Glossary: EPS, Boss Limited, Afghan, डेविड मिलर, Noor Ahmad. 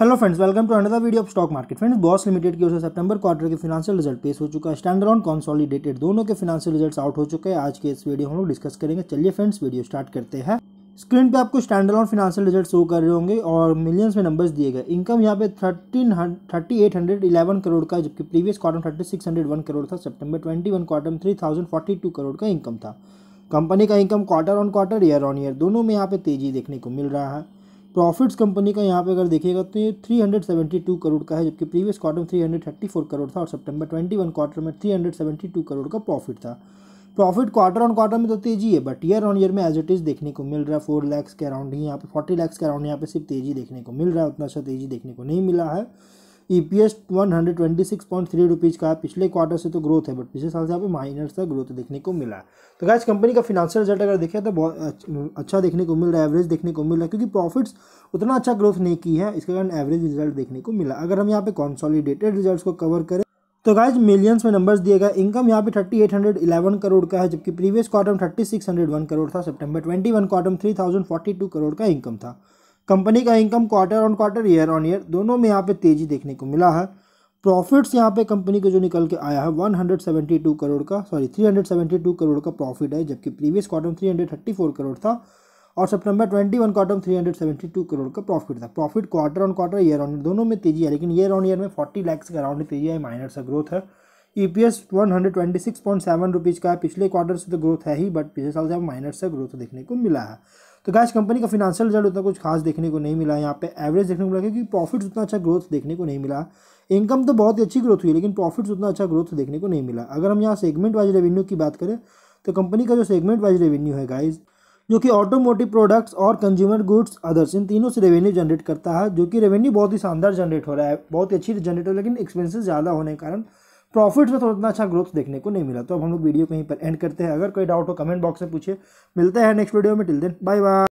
Hello friends, welcome to another video of stock market. Friends, boss limited की ओर से सितंबर क्वार्टर के फिनांशियल रिजल्ट पेश हो चुका है। स्टैंडअलोन कॉन्सोलिडेटेड दोनों के फिनांशियल रिजल्ट्स आउट हो चुके हैं। आज के इस वीडियो हम लोग डिस्कस करेंगे। चलिए फ्रेंड्स, वीडियो स्टार्ट करते हैं। स्क्रीन पे आपको स्टैंडअलोन फिनांशियल रिजल्ट शो कर रहे होंगे और मिलियंस में नंबर्स दिए गए। इनकम यहाँ पे 3811 करोड़ का, जबकि प्रीवियस क्वार्टर 3601 करोड़ था। सेप्टेम्बर 21 क्वार्टर में 3042 करोड़ का इनकम था। कंपनी का income quarter on quarter, year on year दोनों में यहाँ पे तेजी देखने को मिल रहा है। प्रॉफिट्स कंपनी का यहाँ पे अगर देखिएगा तो ये 372 करोड़ का है, जबकि प्रीवियस क्वार्टर में 334 करोड़ था और सितंबर 21 क्वार्टर में 372 करोड़ का प्रॉफिट था। प्रॉफिट क्वार्टर ऑन क्वार्टर में तो तेजी है, बट ईयर ऑन ईयर में एज इट इज़ देखने को मिल रहा है। 4 लाख के अराउंड ही यहाँ पे 40 लाख के अराउंड यहाँ पे सिर्फ तेजी देखने को मिल रहा है, उतना अच्छा तेजी देखने को नहीं मिला है। EPS 126.3 रुपीज़ का है। पिछले क्वार्टर से तो ग्रोथ है, बट पिछले साल से यहाँ पे माइनस का ग्रोथ देखने को मिला। तो गाइस, कंपनी का फिनांशियल रिजल्ट अगर देखें तो बहुत अच्छा देखने को मिल रहा है, एवरेज देखने को मिल रहा है, क्योंकि प्रॉफिट्स उतना अच्छा ग्रोथ नहीं की है, इसके कारण एवरेज रिजल्ट देखने को मिला। अगर हम यहाँ पे कॉन्सोलिडेटेड रिजल्ट को कवर करें तो गाइस, मिलियंस में नंबर्स दिए गए। इनकम यहाँ पे 3811 करोड़ का है, जबकि प्रीवियस क्वार्टर में 3601 करोड़ था। सेप्टेम्बर 21 क्वार्टर में 3042 करोड़ का इनकम था। कंपनी का income quarter on quarter, year on year दोनों में यहाँ पे तेजी देखने को मिला है। प्रॉफिट्स यहाँ पे कंपनी को जो निकल के आया है 172 करोड़ का 372 करोड़ का प्रॉफिट है, जबकि प्रीवियस क्वार्टर में 334 करोड़ था और सितंबर 21 क्वार्टर में 372 करोड़ का प्रॉफिट था। Profit quarter on quarter, year on year दोनों में तेजी है, लेकिन ईयर ऑन ईयर में 40 लाख के अराउंड तेजी है, माइनर सा ग्रोथ है। EPS 126.7 रुपीज़ का है। पिछले क्वार्टर से तो ग्रोथ है ही, बट पिछले साल से माइनर सा ग्रोथ देखने को मिला है। तो गाइस, कंपनी का फिनांशियल रिजल्ट उतना कुछ खास देखने को नहीं मिला, यहाँ पे एवरेज देखने को मिला, क्योंकि प्रॉफिट्स उतना अच्छा ग्रोथ देखने को नहीं मिला। इनकम तो बहुत ही अच्छी ग्रोथ हुई, लेकिन प्रॉफिट्स उतना अच्छा ग्रोथ देखने को नहीं मिला। अगर हम यहाँ सेगमेंट वाइज रेवेन्यू की बात करें तो कंपनी का जो सेगमेंट वाइज रेवेन्यू है गाइज, जो कि ऑटोमोटिव प्रोडक्ट्स और कंज्यूमर गुड्स अदर्स, इन तीनों से रेवेन्यू जनरेट करता है, जो कि रेवेन्यू बहुत ही शानदार जनरेट हो रहा है, बहुत ही अच्छी जनरेट हो, लेकिन एक्सपेंसेस ज़्यादा होने के कारण प्रॉफिट्स में थोड़ा अच्छा ग्रोथ देखने को नहीं मिला। तो अब हम लोग वीडियो कहीं पर एंड करते हैं। अगर कोई डाउट हो कमेंट बॉक्स में पूछिए। मिलते हैं नेक्स्ट वीडियो में। Till then, bye bye.